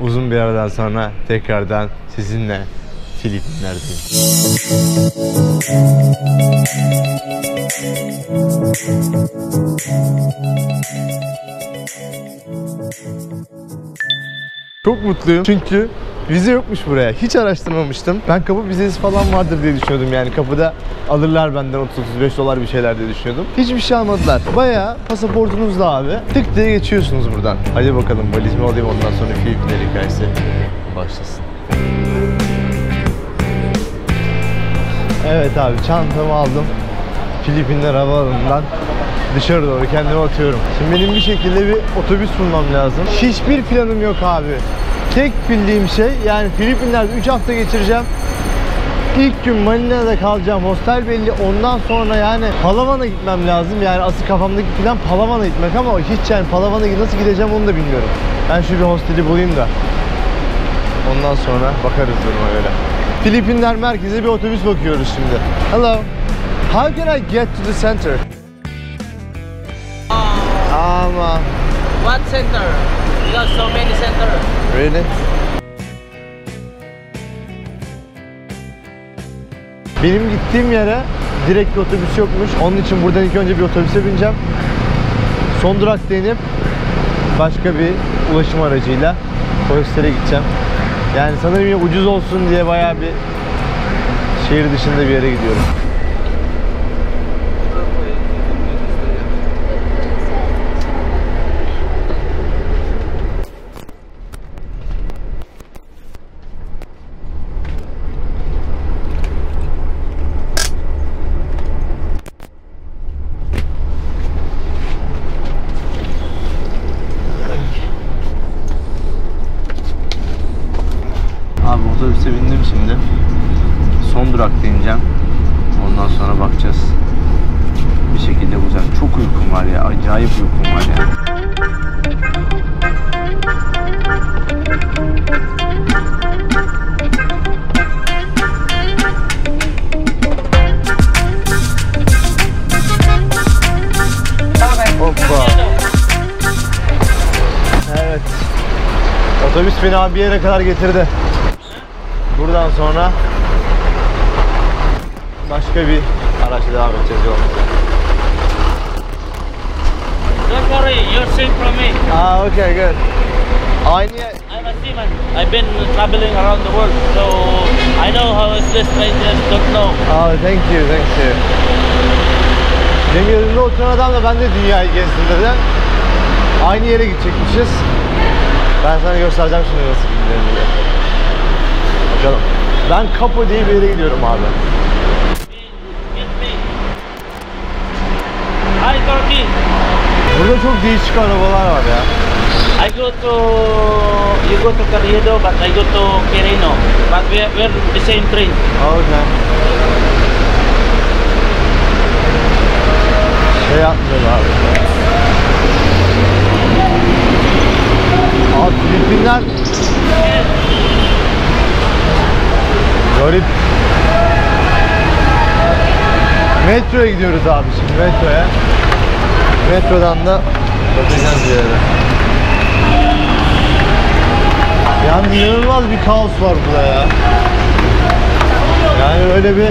uzun bir aradan sonra tekrardan sizinle Filipinler'deyim. Çok mutluyum çünkü vize yokmuş buraya. Hiç araştırmamıştım. Ben kapı vizesi falan vardır diye düşünüyordum yani. Kapıda alırlar benden 30-35 dolar bir şeyler diye düşünüyordum. Hiçbir şey almadılar. Bayağı pasaportunuzla abi tık diye geçiyorsunuz buradan. Hadi bakalım valizimi alayım, ondan sonra Filipinler hikayesi başlasın. Evet abi, çantamı aldım. Filipinler Havaalanı'ndan dışarı doğru kendimi atıyorum. Şimdi benim bir şekilde bir otobüs bulmam lazım. Hiçbir planım yok abi. Tek bildiğim şey, yani Filipinler'de 3 hafta geçireceğim. İlk gün Manila'da kalacağım. Hostel belli. Ondan sonra yani Palawan'a gitmem lazım. Yani asıl kafamdaki plan Palawan'a gitmek ama hiç yani Palawan'a nasıl gideceğim onu da bilmiyorum. Ben şu bir hosteli bulayım da ondan sonra bakarız duruma göre. Filipinler merkeze bir otobüs bakıyoruz şimdi. Hello. How can I get to the center? Ama what center? There's so many centers. Really? Benim gittiğim yere direkt bir otobüs yokmuş. Onun için buradan ilk önce bir otobüse bineceğim. Son durakta inip başka bir ulaşım aracıyla hostele gideceğim. Yani sanırım ya ucuz olsun diye bayağı bir şehir dışında bir yere gidiyorum. Otobüse bindim şimdi. Son durakta ineceğim. Ondan sonra bakacağız. Bir şekilde bulacağım. Çok uykum var ya. Acayip uykum var ya. Hoppa. Evet. Otobüs beni abi bir yere kadar getirdi. Buradan sonra başka bir araçla devam edeceğiz yolumuza. Don't worry, you're safe from me. Ah, okay, good. I'm a seaman. I've been traveling around the world, so I know how it's this place. Just don't know. Oh, thank you, thank you. Benim yanımda oturan adam da ben de dünyayı gezdim dedi. Aynı yere gidecekmişiz. Ben sana göstereceğim şunu nasıl gidilerini. Canım. Ben Kapo diye bir yere gidiyorum abi. Burada çok değişik arabalar var ya. You go to Carriedo, but I go to Quirino. But we're the same train. Okay. Şey yapmıyor abi. Abi Filipinler. Garip. Metroya gidiyoruz abi şimdi, metroya. Metrodan da bakacağız bir yere. Yani inanılmaz bir kaos var burada ya. Yani öyle bir...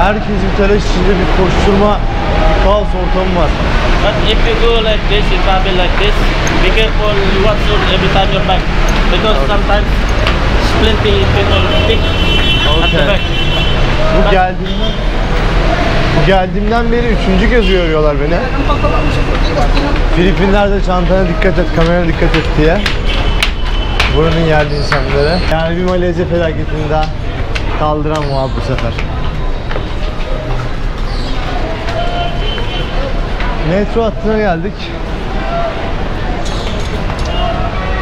Herkes bir telaş içinde, bir koşturma, bir kaos ortamı var. But if you go like this, if I be like this, be careful you watch every time you're back. Because sometimes splinting people stick at the back. Bu geldiğimden beri 3. kez uyarıyorlar beni. Filipinler'de çantana dikkat et, kamerana dikkat et diye. Buranın yerli insanları. Yani bir Malezya felaketini daha kaldıramam abi bu sefer. Metro hattına geldik.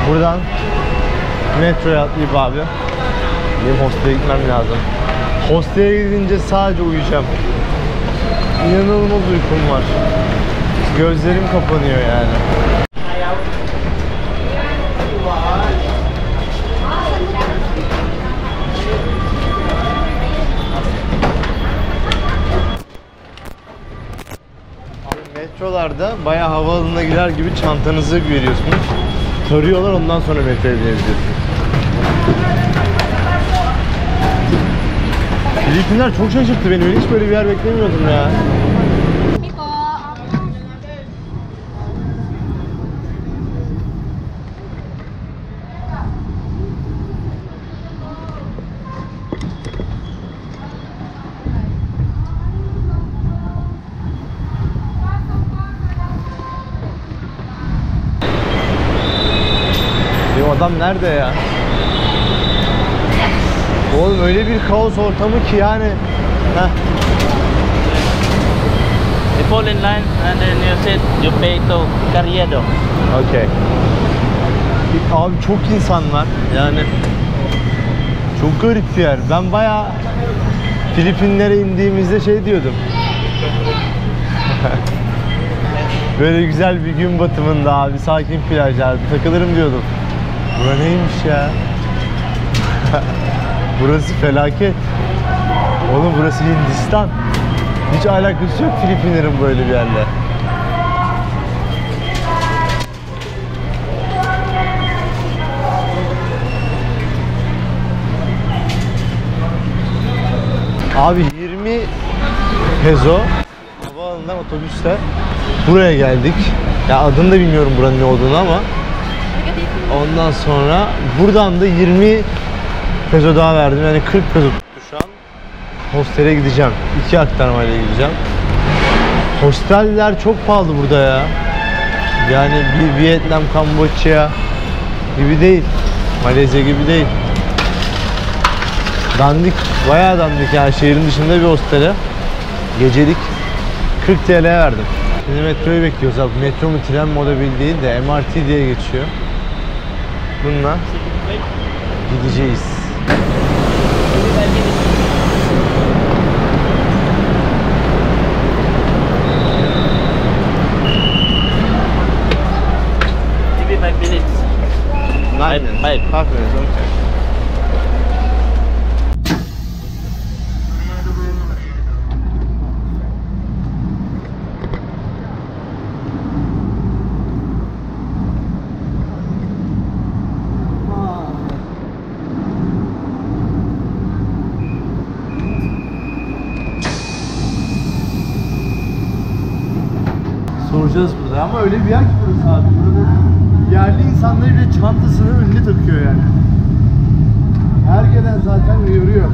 Buradan metroya atlayıp abi benim hostele gitmem lazım. Hostele gidince sadece uyuyacağım. İnanılmaz uykum var. Gözlerim kapanıyor yani. Metrolar arabalarda bayağı havaalanına girer gibi çantanızı veriyorsunuz. Tarıyorlar, ondan sonra metroya binebiliyorsunuz. Filipinler çok şaşırttı beni. Ben hiç böyle bir yer beklemiyordum ya. Adam nerede ya? Oğlum öyle bir kaos ortamı ki yani. Heh. You fall in line and then you sit, you pay to carrier dog. Okay. Abi çok insan var yani. Çok garip bir yer. Ben bayağı Filipinlere indiğimizde şey diyordum. Böyle güzel bir gün batımında abi, sakin plajlarda takılırım diyordum. Bura neymiş ya? Burası felaket. Oğlum burası Hindistan. Hiç alakası yok Filipinlerin böyle bir yerle. Abi 20 peso havaalanından otobüsle buraya geldik. Ya adını da bilmiyorum buranın ne olduğunu ama. Ondan sonra buradan da 20 peso daha verdim, yani 40 peso tuttu şu an. Hostele gideceğim, 2 aktarmayla gideceğim. Hosteller çok pahalı burada ya. Yani bir Vietnam, Kamboçya gibi değil, Malezya gibi değil. Dandik, bayağı dandik yani, şehrin dışında bir hostele. Gecelik 40 TL'ye verdim. Şimdi metroyu bekliyoruz abi, metro mu tren mi o da bildiğin de MRT diye geçiyor. Bununla gideceğiz. Give me 5 minutes. 5 minutes. Okay. Burada. Ama öyle bir yer ki burası abi. Burada yerli insanlar bile çantasını önüne takıyor yani. Herkeden zaten yürüyor.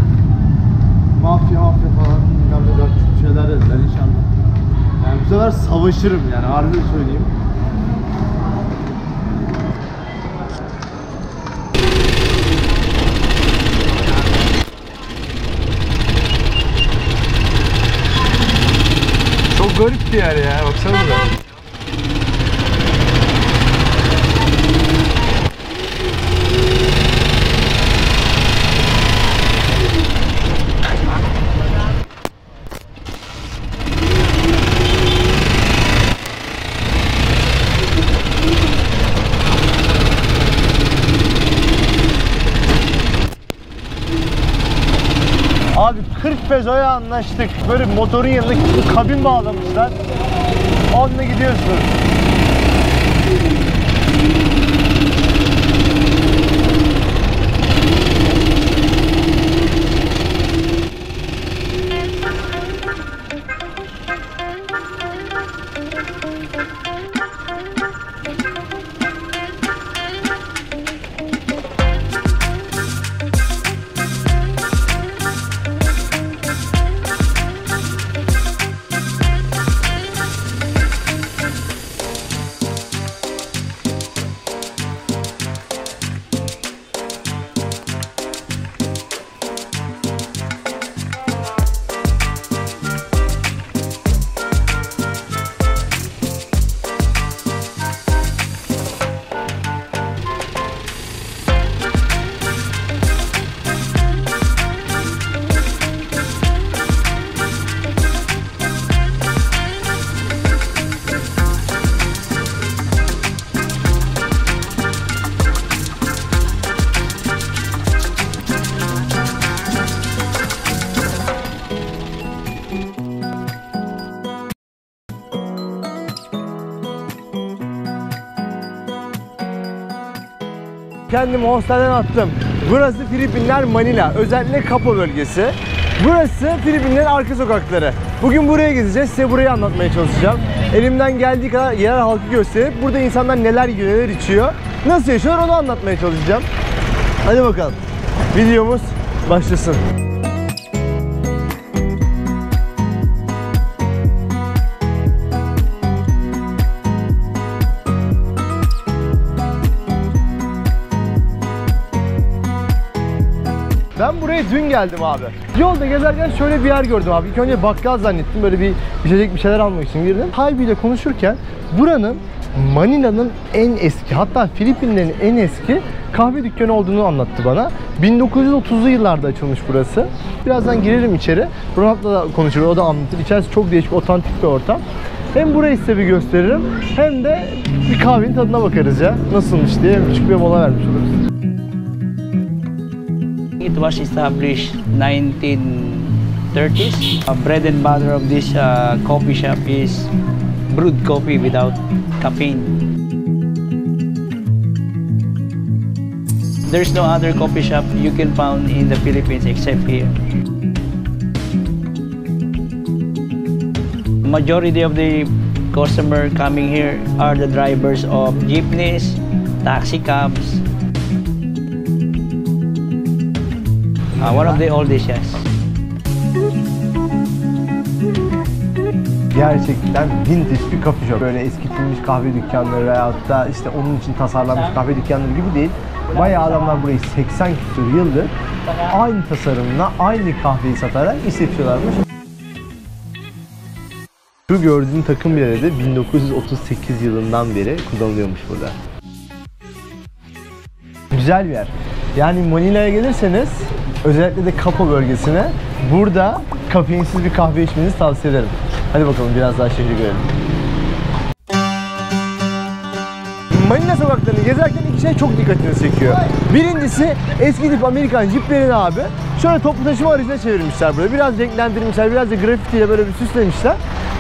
Mafya falan. Böyle şeyler dediler inşallah. Yani bu sefer savaşırım yani. Harbi söyleyeyim. Çok garip bir yer ya. Baksana burada. Abi 40 pezoya anlaştık. Böyle motorun yanındaki kabin bağlamışlar. Onunla gidiyorsun. kendimi hastaneden attım. Burası Filipinler, Manila. Özellikle Kapo bölgesi. Burası Filipinlerin arka sokakları. Bugün buraya gezeceğiz. Size burayı anlatmaya çalışacağım. Elimden geldiği kadar yerel halkı gösterip burada insanlar neler yiyor, neler içiyor, nasıl yaşıyorlar onu anlatmaya çalışacağım. Hadi bakalım. Videomuz başlasın. Ben buraya dün geldim abi. Yolda gezerken şöyle bir yer gördüm abi. İlk önce bakkal zannettim. Böyle bir içecek bir şeyler almak için girdim. Haybiyle konuşurken buranın Manila'nın en eski, hatta Filipinlerin en eski kahve dükkanı olduğunu anlattı bana. 1930'lu yıllarda açılmış burası. Birazdan girerim içeri. Ronald'la da konuşur, o da anlatır. İçerisi çok değişik, otantik bir ortam. Hem burayı size bir gösteririm, hem de bir kahvenin tadına bakarız ya. Nasılmış diye küçük bir mola vermiş oluruz. It was established 1930s. A bread and butter of this coffee shop is brewed coffee without caffeine. There's no other coffee shop you can find in the Philippines except here. Majority of the customers coming here are the drivers of jeepneys, taxi cabs. One of the oldest, yes. Gerçekten vintage bir coffee shop. Böyle eskitilmiş kahve dükkanları veyahut da işte onun için tasarlanmış kahve dükkanları gibi değil. Bayağı adamlar burayı 80 küsur yıldır aynı tasarımla aynı kahveyi satarak işletiyorlarmış. Şu gördüğün takım bile de 1938 yılından beri kullanılıyormuş burada. Güzel bir yer. Yani Manila'ya gelirseniz, özellikle de Kapo bölgesine, burada kafeinsiz bir kahve içmenizi tavsiye ederim. Hadi bakalım biraz daha şehri görelim. Manila sokaklarını gezerken iki şey çok dikkatini çekiyor. Birincisi eski tip Amerikan jiplerini abi şöyle toplu taşıma aracına çevirmişler buraya. Biraz renklendirmişler, biraz da grafitiyle böyle bir süslemişler.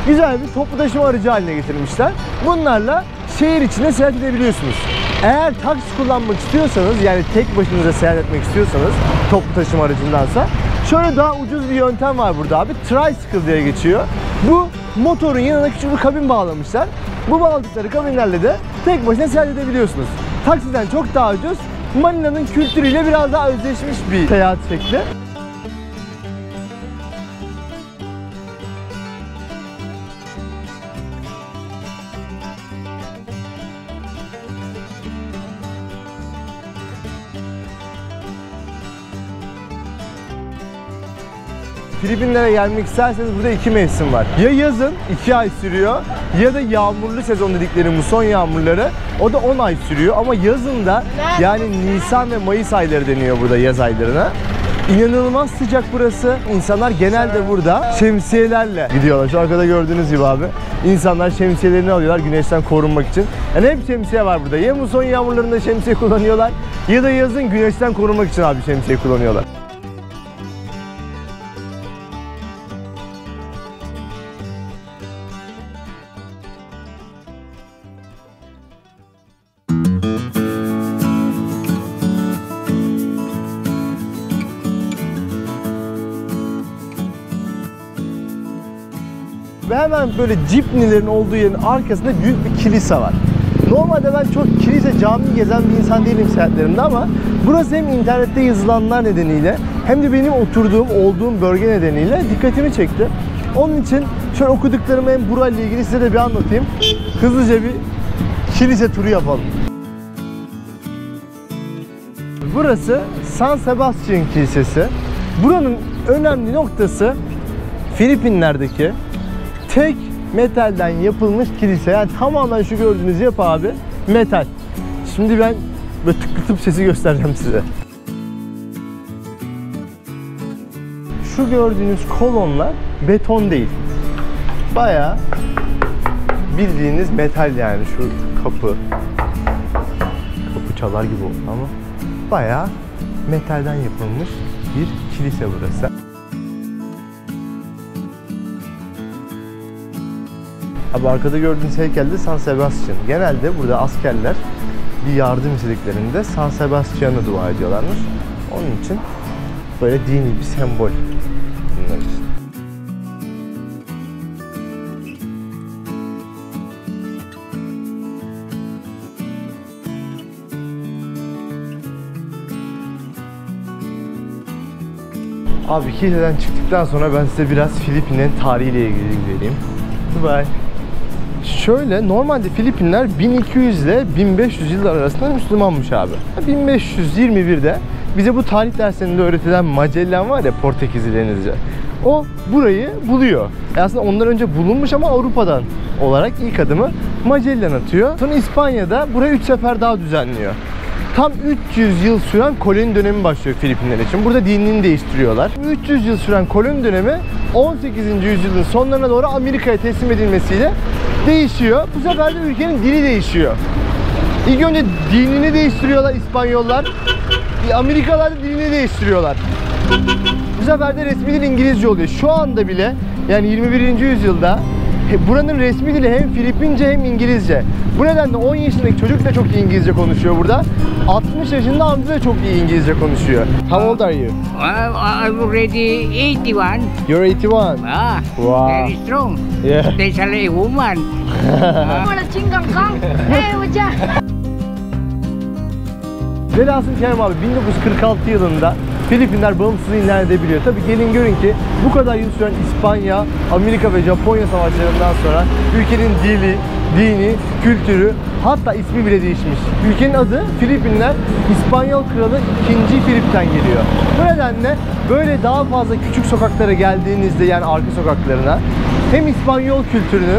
Güzel bir toplu taşıma aracı haline getirmişler. Bunlarla şehir içinde seyahat edebiliyorsunuz. Eğer taksi kullanmak istiyorsanız, yani tek başınıza seyahat etmek istiyorsanız toplu taşıma aracındansa, şöyle daha ucuz bir yöntem var burada abi. Tricycle diye geçiyor. Bu motorun yanına küçük bir kabin bağlamışlar. Bu bağladıkları kabinlerle de tek başına seyahat edebiliyorsunuz. Taksiden çok daha ucuz, Manila'nın kültürüyle biraz daha özleşmiş bir seyahat şekli. Filipinlere gelmek isterseniz burada iki mevsim var. Ya yazın 2 ay sürüyor, ya da yağmurlu sezon dedikleri muson yağmurları, o da 10 ay sürüyor. Ama yazın da, yani Nisan ve Mayıs ayları deniyor burada yaz aylarına. İnanılmaz sıcak burası. İnsanlar genelde burada şemsiyelerle gidiyorlar. Şu arkada gördüğünüz gibi abi. İnsanlar şemsiyelerini alıyorlar güneşten korunmak için. Yani hep şemsiye var burada. Ya muson yağmurlarında şemsiye kullanıyorlar, ya da yazın güneşten korunmak için abi şemsiye kullanıyorlar. Ve hemen böyle cipnilerin olduğu yerin arkasında büyük bir kilise var. Normalde ben çok kilise, cami gezen bir insan değilim seyahatlerimde, ama burası hem internette yazılanlar nedeniyle hem de benim olduğum bölge nedeniyle dikkatimi çekti. Onun için şöyle okuduklarımı hem burayla ilgili size de bir anlatayım. Hızlıca bir kilise turu yapalım. Burası San Sebastian Kilisesi. Buranın önemli noktası Filipinler'deki tek metalden yapılmış kilise. Yani tamamen şu gördüğünüz yapı abi metal. Şimdi ben böyle tıklatıp sesi göstereceğim size. Şu gördüğünüz kolonlar beton değil. Bayağı bildiğiniz metal yani. Şu kapı çalar gibi oldu ama bayağı metalden yapılmış bir kilise burası. Abi arkada gördüğünüz heykelde San Sebastian. Genelde burada askerler bir yardım istediklerinde San Sebastian'a dua ediyorlarmış. Onun için böyle dini bir sembol bunlar için. Abi Kile'den çıktıktan sonra ben size biraz Filipin'in tarihiyle ilgili bilgi vereyim. Bye. Şöyle, normalde Filipinler 1200 ile 1500 yıllar arasında Müslümanmış abi. 1521'de bize bu tarih derslerinde öğretilen Magellan var ya, Portekizli denizci. O burayı buluyor. Aslında ondan önce bulunmuş ama Avrupa'dan olarak ilk adımı Magellan atıyor. Sonra İspanya'da burayı 3 sefer daha düzenliyor. Tam 300 yıl süren koloni dönemi başlıyor Filipinler için. Burada dinini değiştiriyorlar. 300 yıl süren koloni dönemi 18. yüzyılın sonlarına doğru Amerika'ya teslim edilmesiyle değişiyor. Bu sefer de ülkenin dili değişiyor. İlk önce dinini değiştiriyorlar İspanyollar. Amerikalılar da dinini değiştiriyorlar. Bu sefer de resmi dil İngilizce oluyor. Şu anda bile, yani 21. yüzyılda buranın resmi dili hem Filipince hem İngilizce. Bu nedenle 10 yaşındaki çocuk da çok iyi İngilizce konuşuyor burada. 60 yaşında amca da çok iyi İngilizce konuşuyor. How old are you? I'm already 81. You're 81? Ah, wow. Very strong. Yeah. Especially woman. Velhasıl Kerim abi, 1946 yılında Filipinler bağımsızlığı ilan edebiliyor. Tabi gelin görün ki bu kadar yıl süren İspanya, Amerika ve Japonya savaşlarından sonra ülkenin dili, dini, kültürü, hatta ismi bile değişmiş. Ülkenin adı Filipinler, İspanyol kralı 2. Filip'ten geliyor. Bu nedenle böyle daha fazla küçük sokaklara geldiğinizde, yani arka sokaklarına, hem İspanyol kültürünü,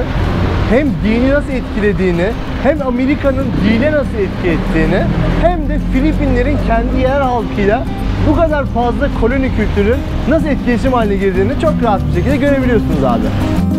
hem dini nasıl etkilediğini, hem Amerika'nın dine nasıl etki ettiğini, hem de Filipinlerin kendi yer halkıyla bu kadar fazla koloni kültürünün nasıl etkileşim haline girdiğini çok rahat bir şekilde görebiliyorsunuz abi.